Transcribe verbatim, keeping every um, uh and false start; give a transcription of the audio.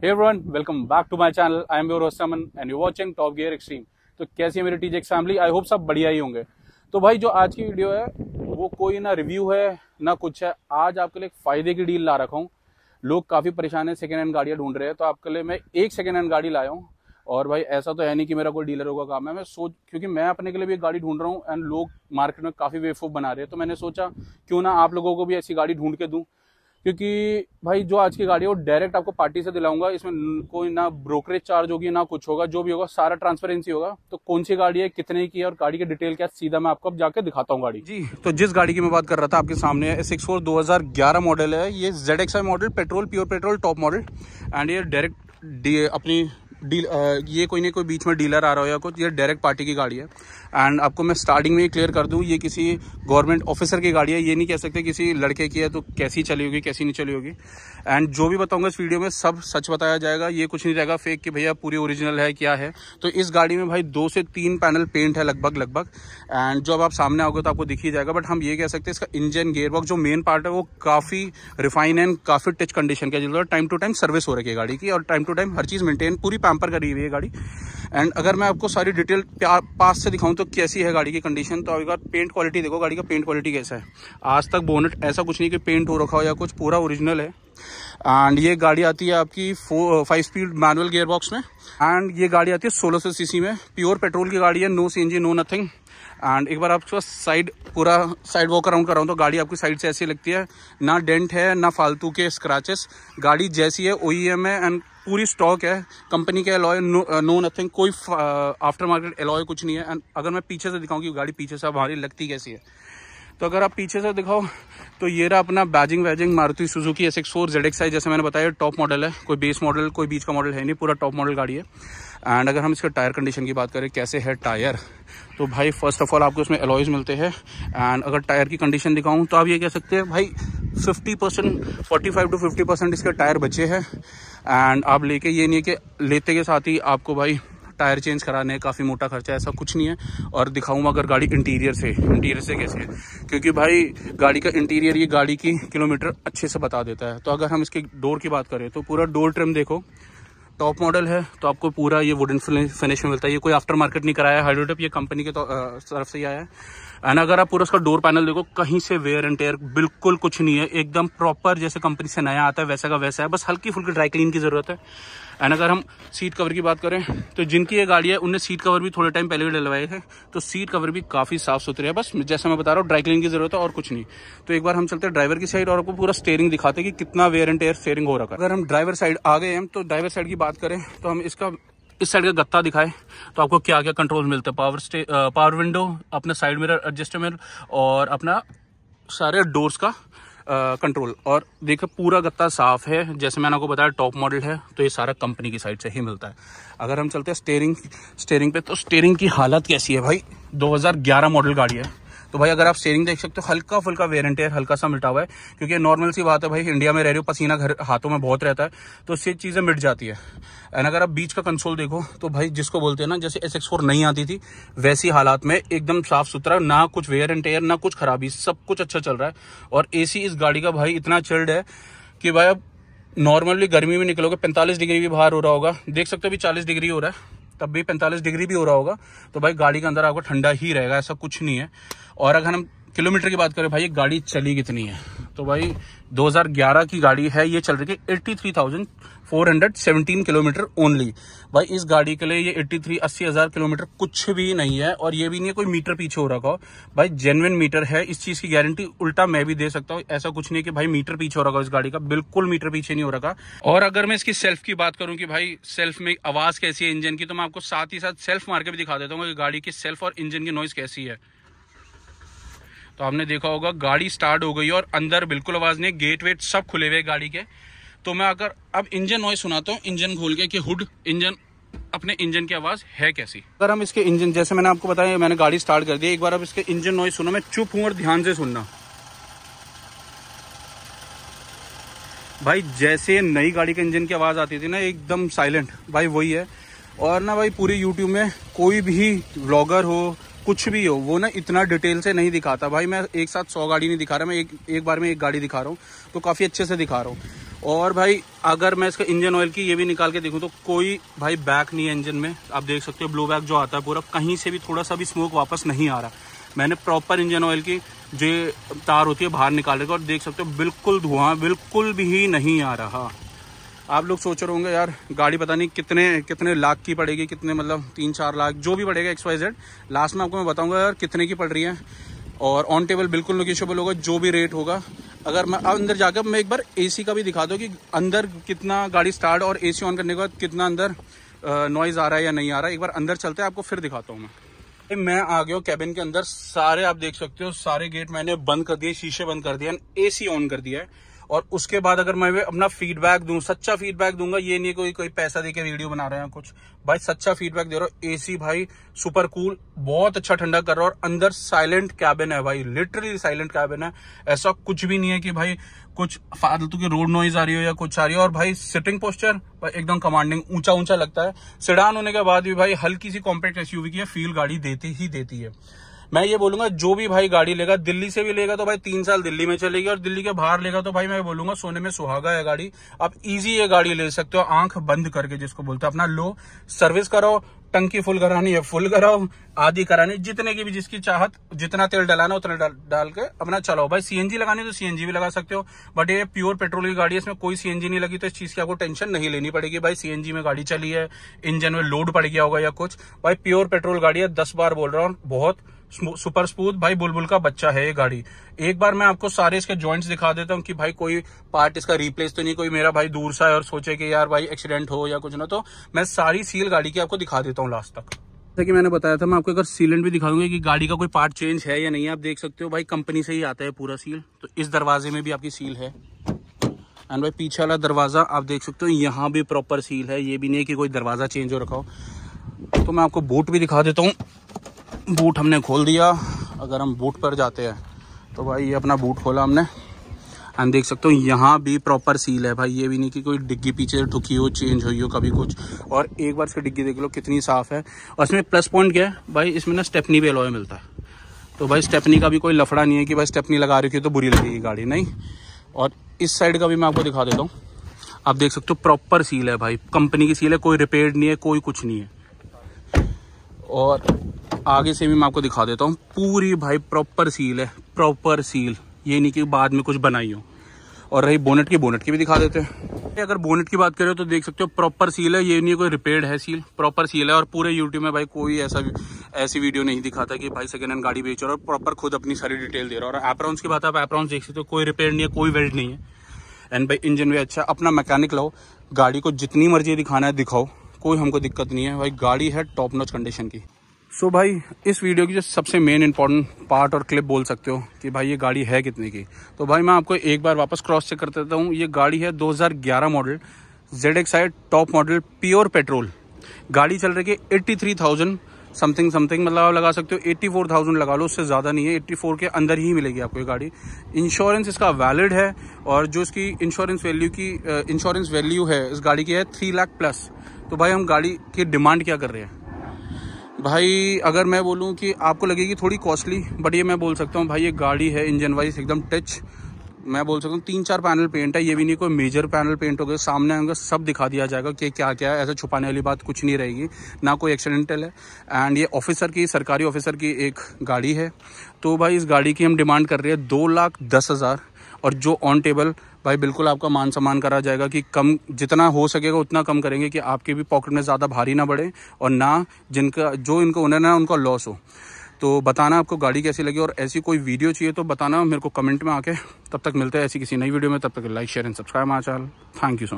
Hey everyone, welcome back to my channel. I am your host Aman and you are watching Top Gear Extreme. तो कैसी है मेरी टीजेक्स family, I hope सब बढ़िया ही होंगे। तो भाई जो आज की वीडियो है वो कोई ना रिव्यू है ना कुछ है, आज आपके लिए एक फ़ायदे की डील ला रखा हूँ। लोग काफ़ी परेशान हैं, सेकेंड हैंड गाड़ियाँ ढूंढ रहे हैं, तो आपके लिए मैं एक सेकेंड हैंड गाड़ी लाया हूँ। और भाई ऐसा तो है नहीं कि मेरा कोई डीलरों का काम है, मैं सोच क्योंकि मैं अपने के लिए भी गाड़ी ढूंढ रहा हूँ एंड लोग मार्केट में काफ़ी बेवकूफ़ बना रहे हैं, तो मैंने सोचा क्यों ना आप लोगों को भी ऐसी गाड़ी ढूंढ के दूँ। क्योंकि भाई जो आज की गाड़ी है वो डायरेक्ट आपको पार्टी से दिलाऊंगा, इसमें कोई ना ब्रोकरेज चार्ज होगी ना कुछ होगा, जो भी होगा सारा ट्रांसपेरेंसी होगा। तो कौन सी गाड़ी है, कितने की है और गाड़ी की डिटेल क्या, सीधा मैं आपको अब जाके दिखाता हूँ गाड़ी जी। तो जिस गाड़ी की मैं बात कर रहा था आपके सामने है, सिक्स फोर दो हज़ार ग्यारह मॉडल है, ये Z X I model, petrol pure petrol top model. And ये डायरेक्ट अपनी डील ये कोई नहीं कोई बीच में डीलर आ रहा हो या कुछ, ये डायरेक्ट पार्टी की गाड़ी है। एंड आपको मैं स्टार्टिंग में ही क्लियर कर दूं, ये किसी गवर्नमेंट ऑफिसर की गाड़ी है, ये नहीं कह सकते किसी लड़के की है तो कैसी चली होगी कैसी नहीं चली होगी। एंड जो भी बताऊंगा इस वीडियो में सब सच बताया जाएगा, ये कुछ नहीं रहेगा फेक कि भैया पूरी ओरिजिनल है क्या है। तो इस गाड़ी में भाई दो से तीन पैनल पेंट है लगभग लगभग, एंड जब आप सामने आओगे तो आपको दिख ही जाएगा। बट हम ये कह सकते हैं इसका इंजन गेयरबॉक्स जो मेन पार्ट है वो काफ़ी रिफाइन एंड काफ़ी टिच कंडीशन का, जिसमें टाइम टू टाइम सर्विस हो रखी है गाड़ी की और टाइम टू टाइम हर चीज़ मेनटेन पूरी पैम्पर करी हुई है गाड़ी। एंड अगर मैं आपको सारी डिटेल पास से दिखाऊं तो कैसी है गाड़ी की कंडीशन, तो एक बार पेंट क्वालिटी देखो, गाड़ी का पेंट क्वालिटी कैसा है। आज तक बोनट ऐसा कुछ नहीं कि पेंट हो रखा हो या कुछ, पूरा ओरिजिनल है। एंड ये गाड़ी आती है आपकी four five speed manual gear box में, एंड ये गाड़ी आती है सोलह सौ सी सी में, प्योर पेट्रोल की गाड़ी है, no C N G no nothing. And एक बार आपके पास साइड पूरा साइड वॉक अराउंड कराऊँ तो गाड़ी आपकी साइड से ऐसी लगती है, ना डेंट है ना फालतू के स्क्रैचेस, गाड़ी जैसी है ओ ई एम है एंड पूरी स्टॉक है, कंपनी के अलॉय नो नो नथिंग, कोई आफ्टर मार्केट अलॉय कुछ नहीं है। एंड अगर मैं पीछे से दिखाऊँ कि गाड़ी पीछे से हमारी लगती कैसी है, तो अगर आप पीछे से दिखाओ तो ये रहा अपना बैजिंग वैजिंग Maruti Suzuki S X four Z X I, जैसे मैंने बताया टॉप मॉडल है, कोई बेस मॉडल कोई बीच का मॉडल है नहीं, पूरा टॉप मॉडल गाड़ी है। एंड अगर हम इसके टायर कंडीशन की बात करें कैसे है टायर, तो भाई फर्स्ट ऑफ ऑल आपको इसमें अलॉयज मिलते हैं। एंड अगर टायर की कंडीशन दिखाऊं तो आप ये कह सकते हैं भाई fifty percent forty five to fifty percent इसके टायर बचे हैं। एंड आप लेके ये नहीं है कि लेते के साथ ही आपको भाई टायर चेंज कराने काफ़ी मोटा खर्चा, ऐसा कुछ नहीं है। और दिखाऊंगा अगर गाड़ी इंटीरियर से इंटीरियर से कैसे है, क्योंकि भाई गाड़ी का इंटीरियर ये गाड़ी की किलोमीटर अच्छे से बता देता है। तो अगर हम इसके डोर की बात करें तो पूरा डोर ट्रिम देखो, टॉप मॉडल है तो आपको पूरा ये वुडन फिनिश में मिलता है, ये कोई आफ्टर मार्केट नहीं कराया है, हाइड्रोटेप ये कंपनी के तो, आ, तरफ से ही आया है। एंड अगर आप पूरा उसका डोर पैनल देखो, कहीं से वेयर एंड टेयर बिल्कुल कुछ नहीं है, एकदम प्रॉपर जैसे कंपनी से नया आता है वैसा का वैसा है, बस हल्की फुल्की ड्राई क्लीन की ज़रूरत है। एंड अगर हम सीट कवर की बात करें तो जिनकी ये गाड़ी है उनने सीट कवर भी थोड़े टाइम पहले भी डलवाए हैं, तो सीट कवर भी काफ़ी साफ सुथरे है, बस जैसा मैं बता रहा हूँ ड्राई क्लीन की ज़रूरत है और कुछ नहीं। तो एक बार हम चलते हैं ड्राइवर की साइड और आपको पूरा स्टेयरिंग दिखाते हैं कि कितना वेयर एंड टेयर स्टेयरिंग हो रखा है। अगर हम ड्राइवर साइड आ गए हम तो ड्राइवर साइड की बात करें तो हम इसका इस साइड का गत्ता दिखाए तो आपको क्या क्या कंट्रोल मिलता है, पावर स्टे पावर विंडो, अपना साइड मिरर एडजस्टमेंट और अपना सारे डोर्स का कंट्रोल। और देखो पूरा गत्ता साफ़ है, जैसे मैंने आपको बताया टॉप मॉडल है तो ये सारा कंपनी की साइड से ही मिलता है। अगर हम चलते हैं स्टेयरिंग स्टेयरिंग पे तो स्टेयरिंग की हालत कैसी है भाई, दो हज़ार ग्यारह मॉडल गाड़ी है तो भाई अगर आप स्टेयरिंग देख सकते हो हल्का फुल्का वेयर एंड टेयर हल्का सा मिटा हुआ है, क्योंकि नॉर्मल सी बात है भाई इंडिया में रह रहे हो पसीना घर हाथों में बहुत रहता है तो इससे चीज़ें मिट जाती है। एंड अगर आप बीच का कंसोल देखो तो भाई जिसको बोलते हैं ना जैसे एस एक्स फोर नहीं आती थी वैसी हालात में एकदम साफ सुथरा, ना कुछ वेयर एंड टेयर ना कुछ खराबी, सब कुछ अच्छा चल रहा है। और ए सी इस गाड़ी का भाई इतना चिल्ड है कि भाई आप नॉर्मली गर्मी में निकलोगे पैंतालीस डिग्री भी बाहर हो रहा होगा, देख सकते हो भी चालीस डिग्री हो रहा है तब भी पैंतालीस डिग्री भी हो रहा होगा, तो भाई गाड़ी के अंदर आपको ठंडा ही रहेगा, ऐसा कुछ नहीं है। और अगर हम किलोमीटर की बात करें भाई ये गाड़ी चली कितनी है, तो भाई दो हज़ार ग्यारह की गाड़ी है, ये चल रही है तिरासी हज़ार चार सौ सत्रह किलोमीटर ओनली। भाई इस गाड़ी के लिए ये तिरासी अस्सी हज़ार किलोमीटर कुछ भी नहीं है, और ये भी नहीं है कोई मीटर पीछे हो रखा हो, भाई जेन्युइन मीटर है, इस चीज़ की गारंटी उल्टा मैं भी दे सकता हूँ, ऐसा कुछ नहीं है कि भाई मीटर पीछे हो रखा हो, इस गाड़ी का बिल्कुल मीटर पीछे नहीं हो रखा। और अगर मैं इसकी सेल्फ की बात करूँ कि भाई सेल्फ में आवाज़ कैसी है इंजन की, तो मैं आपको साथ ही साथ सेल्फ मार के भी दिखा देता हूँ कि गाड़ी की सेल्फ और इंजन की नॉइज़ कैसी है। तो आपने देखा होगा गाड़ी स्टार्ट हो गई और अंदर बिल्कुल आवाज़ नहीं, गेट वेट सब खुले हुए गाड़ी के। तो मैं अगर अब इंजन नॉइज़ सुनाता हूँ इंजन खोल के कि हुड इंजन अपने इंजन की आवाज़ है कैसी। अगर हम इसके इंजन जैसे मैंने आपको बताया मैंने गाड़ी स्टार्ट कर दी, एक बार अब इसके इंजन नॉइज़ सुनो, मैं चुप हूँ और ध्यान से सुनना। भाई जैसे नई गाड़ी के इंजन की आवाज़ आती थी ना एकदम साइलेंट, भाई वही है। और ना भाई पूरे यूट्यूब में कोई भी व्लॉगर हो कुछ भी हो वो ना इतना डिटेल से नहीं दिखाता, भाई मैं एक साथ सौ गाड़ी नहीं दिखा रहा, मैं एक एक बार में एक गाड़ी दिखा रहा हूँ तो काफ़ी अच्छे से दिखा रहा हूँ। और भाई अगर मैं इसका इंजन ऑयल की ये भी निकाल के देखूं तो कोई भाई बैक नहीं है इंजन में। आप देख सकते हो ब्लो बैक जो आता है पूरा, कहीं से भी थोड़ा सा भी स्मोक वापस नहीं आ रहा। मैंने प्रॉपर इंजन ऑयल की जो तार होती है बाहर निकाल रखी है और देख सकते हो बिल्कुल धुआं बिल्कुल भी नहीं आ रहा। आप लोग सोच रहे होंगे यार गाड़ी पता नहीं कितने कितने लाख की पड़ेगी, कितने मतलब तीन चार लाख जो भी पड़ेगा एक्स वाई जेड, लास्ट में आपको मैं बताऊँगा यार कितने की पड़ रही है। और ऑन टेबल बिल्कुल नेगोशिएबल होगा जो भी रेट होगा। अगर मैं अंदर जाकर मैं एक बार एसी का भी दिखा दो कि अंदर कितना गाड़ी स्टार्ट और एसी ऑन करने के बाद कितना अंदर नॉइज़ आ रहा है या नहीं आ रहा है। एक बार अंदर चलते हैं, आपको फिर दिखाता हूँ मैं। मैं आ गया हूँ कैबिन के अंदर। सारे आप देख सकते हो सारे गेट मैंने बंद कर दिए, शीशे बंद कर दिए, एसी ऑन कर दिया है। और उसके बाद अगर मैं अपना फीडबैक दूं, सच्चा फीडबैक दूंगा, ये नहीं कोई कोई पैसा देके वीडियो बना रहे हैं कुछ, भाई सच्चा फीडबैक दे रहा हूं। एसी भाई सुपर कूल, बहुत अच्छा ठंडा कर रहा है। और अंदर साइलेंट कैबिन है भाई, लिटरली साइलेंट कैबिन है। ऐसा कुछ भी नहीं है कि भाई कुछ फालतू की रोड नॉइज आ रही हो या कुछ आ रही हो। और भाई सिटिंग पोस्चर भाई एकदम कमांडिंग, ऊंचा ऊंचा लगता है। सेडान होने के बाद भी भाई हल्की सी कॉम्पैक्ट एसयूवी की फील गाड़ी देती ही देती है। मैं ये बोलूंगा जो भी भाई गाड़ी लेगा, दिल्ली से भी लेगा तो भाई तीन साल दिल्ली में चलेगी, और दिल्ली के बाहर लेगा तो भाई मैं बोलूंगा सोने में सुहागा है गाड़ी। आप इजी ये गाड़ी ले सकते हो आंख बंद करके, जिसको बोलते हैं अपना लो। सर्विस कराओ, टंकी फुल करानी है फुल कराओ, आधी करानी जितने की भी, जिसकी चाहत, जितना तेल डलाना उतना डाल, डाल के अपना चलाओ। भाई सीएनजी लगानी तो सीएनजी भी लगा सकते हो, बट ये प्योर पेट्रोल की गाड़ी है, इसमें कोई सीएनजी नहीं लगी, तो इस चीज की आपको टेंशन नहीं लेनी पड़ेगी। भाई सीएनजी में गाड़ी चली है, इंजन में लोड पड़ गया होगा या कुछ। भाई प्योर पेट्रोल गाड़ी है, दस बार बोल रहा हूँ, बहुत सुपर स्मूथ भाई बुलबुल का बच्चा है ये गाड़ी। एक बार मैं आपको सारे इसके जॉइंट्स दिखा देता हूँ कि भाई कोई पार्ट इसका रिप्लेस तो नहीं, कोई मेरा भाई दूर सा है और सोचे कि यार भाई एक्सीडेंट हो या कुछ ना, तो मैं सारी सील गाड़ी की आपको दिखा देता हूँ लास्ट तक। जैसे कि मैंने बताया था मैं आपको अगर सीलेंट भी दिखा दूंगा कि गाड़ी का कोई पार्ट चेंज है या नहीं है। आप देख सकते हो भाई कंपनी से ही आता है पूरा सील, तो इस दरवाजे में भी आपकी सील है। एंड भाई पीछे वाला दरवाजा आप देख सकते हो यहाँ भी प्रॉपर सील है, ये भी नहीं है कि कोई दरवाजा चेंज हो रखा हो। तो मैं आपको बूट भी दिखा देता हूँ। बूट हमने खोल दिया, अगर हम बूट पर जाते हैं तो भाई ये अपना बूट खोला हमने एंड देख सकते हो यहाँ भी प्रॉपर सील है भाई। ये भी नहीं कि कोई डिग्गी पीछे ठुकी हो, चेंज हुई हो कभी कुछ। और एक बार इसकी डिग्गी देख लो कितनी साफ है। और इसमें प्लस पॉइंट क्या है भाई, इसमें ना स्टेपनी भी अलॉय मिलता है, तो भाई स्टेपनी का भी कोई लफड़ा नहीं है कि भाई स्टेपनी लगा रखी है तो बुरी लगेगी गाड़ी, नहीं। और इस साइड का भी मैं आपको दिखा देता हूँ, आप देख सकते हो प्रॉपर सील है भाई, कंपनी की सील है, कोई रिपेयर्ड नहीं है, कोई कुछ नहीं है। और आगे से भी मैं आपको दिखा देता हूँ, पूरी भाई प्रॉपर सील है, प्रॉपर सील, ये नहीं कि बाद में कुछ बनाई हो। और रही बोनेट की, बोनेट की भी दिखा देते हैं। अगर बोनेट की बात करें तो देख सकते हो प्रॉपर सील है, ये नहीं कोई रिपेयर्ड है, सील प्रॉपर सील है। और पूरे यूट्यूब में भाई कोई ऐसा ऐसी वीडियो नहीं दिखाता कि भाई सेकेंड हैंड गाड़ी बेच रहा है, और प्रॉपर खुद अपनी सारी डिटेल दे रहा है। और एप्रॉन्स की बात है, आप एप्रॉन्स देख सकते हो कोई रिपेयर नहीं है, कोई वेल्ट नहीं है। एंड भाई इंजन भी अच्छा, अपना मैकेनिक लाओ, गाड़ी को जितनी मर्जी दिखाना है दिखाओ, कोई हमको दिक्कत नहीं है भाई, गाड़ी है टॉप नॉच कंडीशन की। सो so भाई इस वीडियो की जो सबसे मेन इंपॉर्टेंट पार्ट और क्लिप बोल सकते हो कि भाई ये गाड़ी है कितने की, तो भाई मैं आपको एक बार वापस क्रॉस चेक कर देता हूँ। ये गाड़ी है दो हज़ार ग्यारह model Z X I top model pure petrol. गाड़ी चल रही है तिरासी हज़ार समथिंग समथिंग, मतलब आप लगा सकते हो चौरासी हज़ार लगा लो, उससे ज़्यादा नहीं है, चौरासी के अंदर ही मिलेगी आपको ये गाड़ी। इंश्योरेंस इसका वैलिड है, और जो इसकी इंश्योरेंस वैल्यू की इंश्योरेंस वैल्यू है इस गाड़ी की है थ्री लाख प्लस। तो भाई हम गाड़ी की डिमांड क्या कर रहे हैं भाई, अगर मैं बोलूं कि आपको लगेगी थोड़ी कॉस्टली, बट ये मैं बोल सकता हूं भाई ये गाड़ी है इंजन वाइज एकदम टच, मैं बोल सकता हूं तीन चार पैनल पेंट है, ये भी नहीं कोई मेजर पैनल पेंट हो गया, सामने आएंगे सब दिखा दिया जाएगा कि क्या क्या है, ऐसा छुपाने वाली बात कुछ नहीं रहेगी, ना कोई एक्सीडेंटल है। एंड ये ऑफिसर की, सरकारी ऑफिसर की एक गाड़ी है, तो भाई इस गाड़ी की हम डिमांड कर रहे हैं दो लाख दस हज़ार। और जो ऑन टेबल भाई बिल्कुल आपका मान सम्मान करा जाएगा कि कम जितना हो सकेगा उतना कम करेंगे कि आपके भी पॉकेट में ज़्यादा भारी ना पड़े, और ना जिनका जो इनको उन्होंने उनका लॉस हो। तो बताना आपको गाड़ी कैसी लगी, और ऐसी कोई वीडियो चाहिए तो बताना मेरे को कमेंट में आके। तब तक मिलते हैं ऐसी किसी नई वीडियो में, तब तक like share and subscribe my channel. Thank you so much.